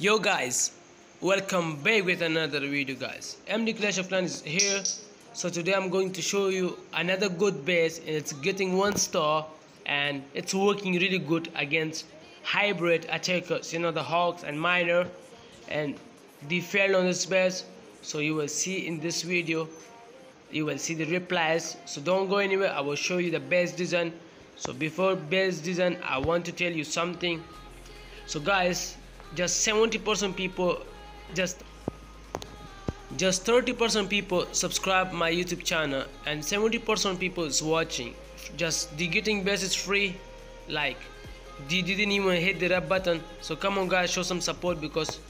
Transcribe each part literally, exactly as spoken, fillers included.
Yo guys, welcome back with another video guys. M D Clash of Clans is here. So today I'm going to show you another good base, and it's getting one star and it's working really good against hybrid attackers, you know, the Hawks and Miner, and they failed on this base. So you will see in this video, you will see the replies, so don't go anywhere. I will show you the base design. So before base design, I want to tell you something. So guys, just seventy percent people, just just thirty percent people subscribe my YouTube channel, and seventy percent people is watching. Just the getting base is free, like they didn't even hit the red button. So come on guys, show some support, because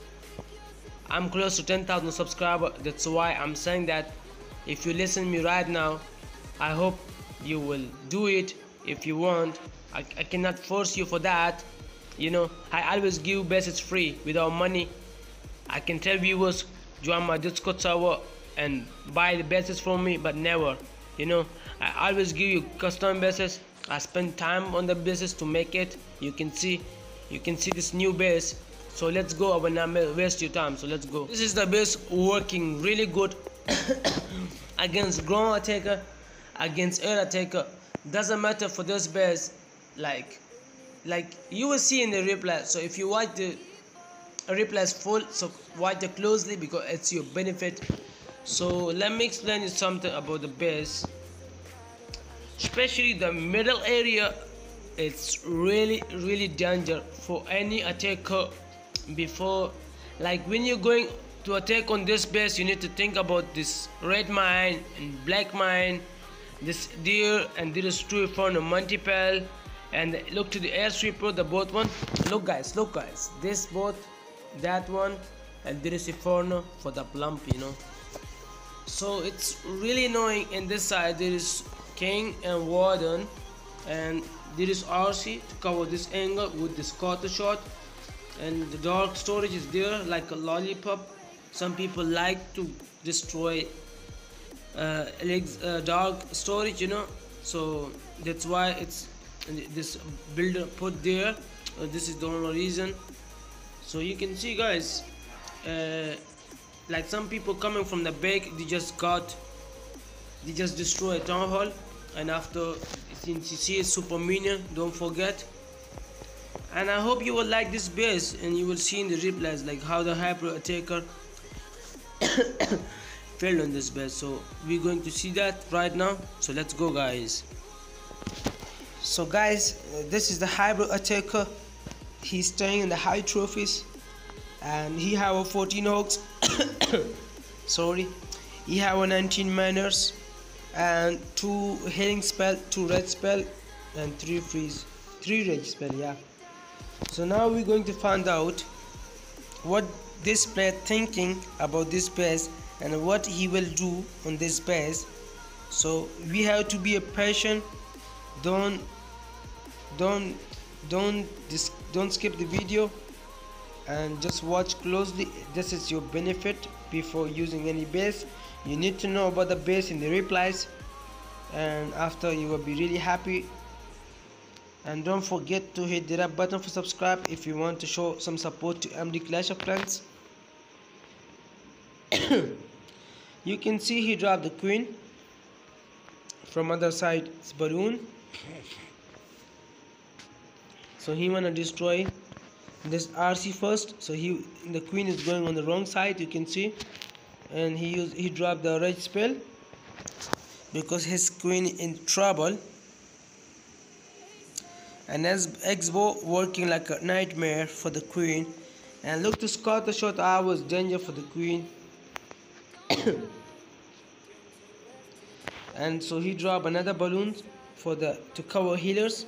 I'm close to ten thousand subscribers. That's why I'm saying that. If you listen to me right now, I hope you will do it if you want. I, I cannot force you for that. You know, I always give bases free without money. I can tell viewers, join my Discord server and buy the bases from me, but never. You know, I always give you custom bases. I spend time on the bases to make it. You can see, you can see this new base. So let's go. I will not waste your time. So let's go. This is the base working really good against ground attacker, against air attacker. Doesn't matter for this base, like like you will see in the replay. So if you watch the replays full, so watch it closely, because it's your benefit. So let me explain you something about the base, especially the middle area. It's really really danger for any attacker. Before, like when you're going to attack on this base, you need to think about this red mine and black mine, this deer and there is two from a multiple, and look to the air sweeper, the both one. Look guys, look guys, this boat, that one, and there is a forno for the plump, you know. So it's really annoying. In this side there is king and warden, and there is R C to cover this angle with this quarter shot, and the dark storage is there like a lollipop. Some people like to destroy uh, legs, uh, dark storage, you know. So that's why it's this builder put there. Uh, this is the only reason. So you can see guys, uh, like some people coming from the back, they just got they just destroy a town hall, and after, since you see a super minion, don't forget. And I hope you will like this base, and you will see in the replays like how the hyper attacker failed on this base. So we're going to see that right now. So let's go guys. So guys, this is the hybrid attacker. He's staying in the high trophies, and he have a fourteen Hawks. Sorry, he have a nineteen Miners, and two healing spell, two red spell, and three freeze, three rage spell. Yeah. So now we're going to find out what this player thinking about this base and what he will do on this base. So we have to be a patient. Don't don't don't dis don't skip the video, and just watch closely. This is your benefit. Before using any base, you need to know about the base in the replies, and after you will be really happy. And don't forget to hit the red button for subscribe if you want to show some support to M D Clash of Clans. You can see he dropped the queen. From other side it's Baroon. So he wanna destroy this R C first. So he, the queen is going on the wrong side, you can see, and he used, he dropped the red spell because his queen in trouble. And as Exbo working like a nightmare for the queen, and look to score the shot. I was danger for the queen. And so he dropped another balloon for the to cover healers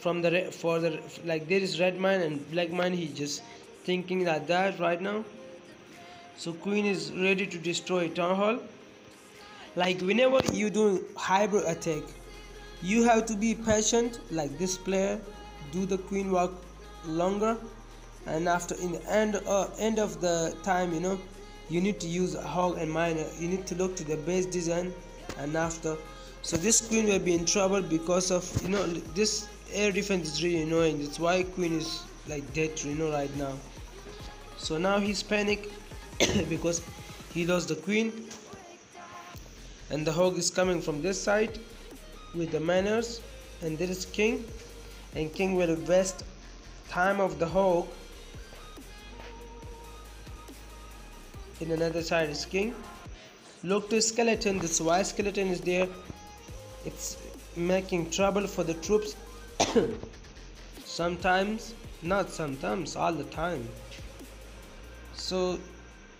from the for the like there is red mine and black mine. He just thinking like that right now. So queen is ready to destroy town hall. Like whenever you do hybrid attack, you have to be patient. Like this player do the queen walk longer, and after in the end uh, end of the time, you know, you need to use a hog and miner. You need to look to the base design, and after, so this queen will be in trouble because of, you know, this air defense is really annoying. That's why queen is like dead, you know, right now. So now he's panicked because he lost the queen, and the hog is coming from this side with the manners, and there is king, and king will invest time of the hog. In another side is king. Look to skeleton. This white skeleton is there. It's making trouble for the troops. Sometimes, not sometimes, all the time. So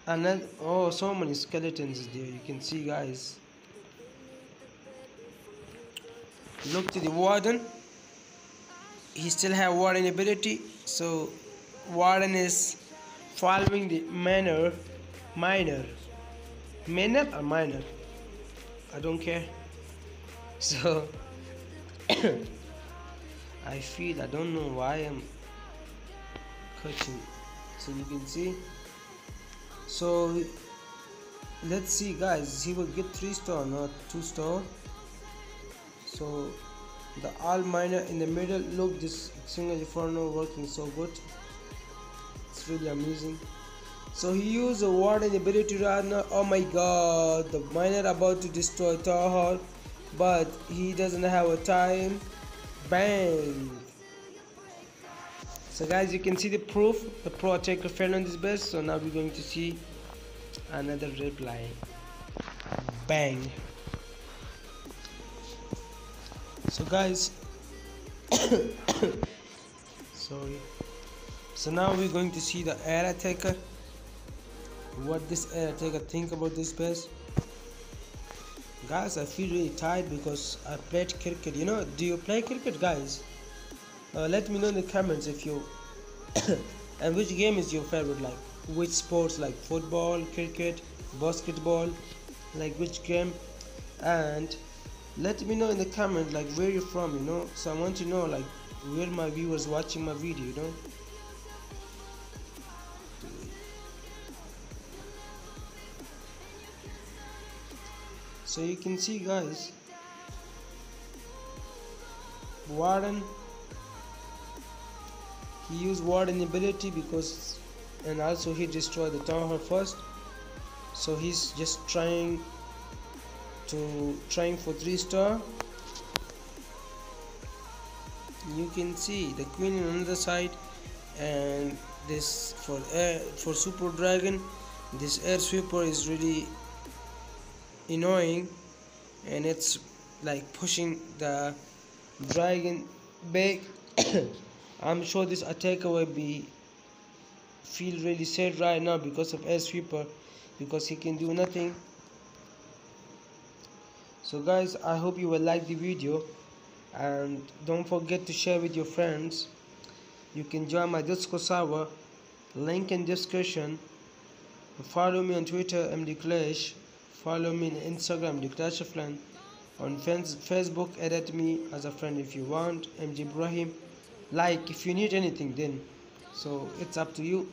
another, oh, so many skeletons is there. You can see, guys. Look to the warden. He still have warden ability. So warden is following the manor. Minor, minor or minor, I don't care. So I feel I don't know why I'm cutting. So you can see. So let's see, guys. He will get three star, not two star. So the all minor in the middle. Look, this single inferno working so good. It's really amazing. So he used a warden ability right now. Oh my god, the miner about to destroy Tower Hall, but he doesn't have a time. Bang! So guys, you can see the proof. The pro attacker fell on this base. So now we're going to see another reply. Bang! So guys, sorry. So now we're going to see the air attacker. What this air attacker think about this base, guys? I feel really tired because I played cricket. You know, do you play cricket, guys? Uh, let me know in the comments if you and which game is your favorite, like which sports, like football, cricket, basketball, like which game. And let me know in the comment like where you're from, you know. So I want to know like where my viewers watching my video, you know. So you can see, guys, warden, he used warden ability because, and also he destroyed the tower hall first. So he's just trying to trying for three star. You can see the queen on another side, and this for air, for super dragon, this air sweeper is really annoying, and it's like pushing the dragon back. I'm sure this attacker will be feel really sad right now because of air sweeper, because he can do nothing. So guys, I hope you will like the video, and don't forget to share with your friends. You can join my Discord server, link in description. Follow me on Twitter, M D Clash. Follow me on Instagram, M D Clash of Clans. On Facebook, edit me as a friend if you want, M D Ibrahim. Like if you need anything, then so it's up to you.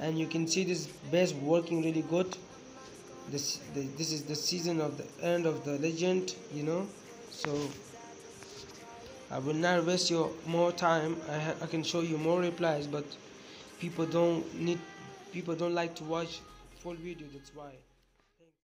And you can see this base working really good. This the, this is the season of the end of the legend, you know. So I will not waste your more time. I ha I can show you more replies, but people don't need people don't like to watch full video. That's why.